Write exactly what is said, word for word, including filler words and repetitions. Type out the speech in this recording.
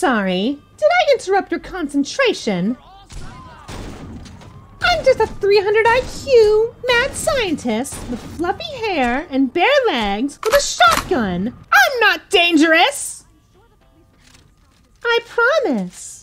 sorry. Did I interrupt your concentration? I'm just a three hundred I Q mad scientist with fluffy hair and bare legs with a shotgun. I'm not dangerous! I promise.